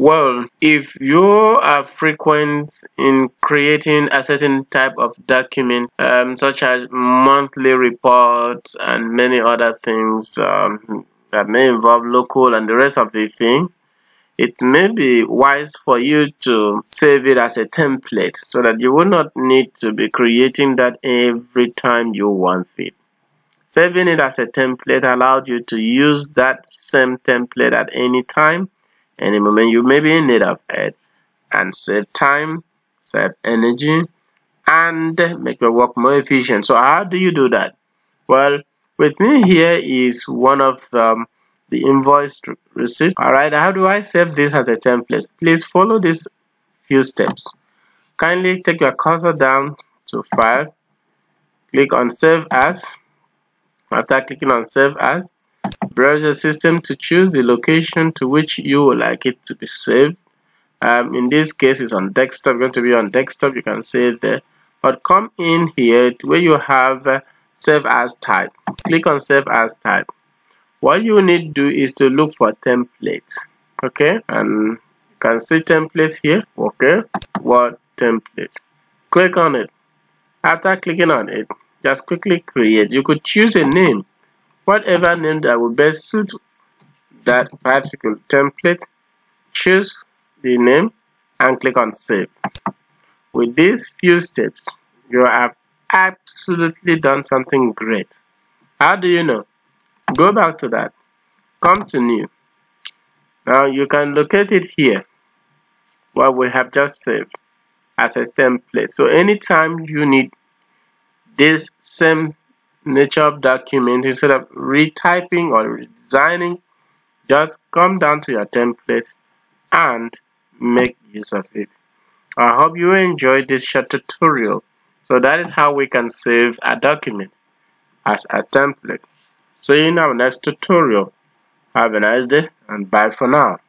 Well, if you are frequent in creating a certain type of document, such as monthly reports and many other things that may involve local and the rest of the thing, it may be wise for you to save it as a template so that you will not need to be creating that every time you want it. Saving it as a template allowed you to use that same template at any time, any moment you may be in need of it, and save time, save energy, and make your work more efficient. So how do you do that? Well, with me here is one of the invoice receipt. Alright, how do I save this as a template? Please follow these few steps. Kindly take your cursor down to File, click on Save As. After clicking on Save As, browse your system to choose the location to which you would like it to be saved. In this case, it's on desktop. Going to be on desktop. You can see it there. But come in here where you have Save As Type. Click on Save As Type. What you need to do is to look for templates. Okay, and you can see templates here. Okay, what template? Click on it. After clicking on it, just quickly create. You could choose a name, whatever name that will best suit that particular template. Choose the name and click on Save. With these few steps, you have absolutely done something great. How do you know? Go back to that. Come to New. Now you can locate it here, what we have just saved as a template. So anytime you need this same nature of document, instead of retyping or redesigning, just come down to your template and make use of it. I hope you enjoyed this short tutorial. So that is how we can save a document as a template. See you in our next tutorial. Have a nice day and bye for now.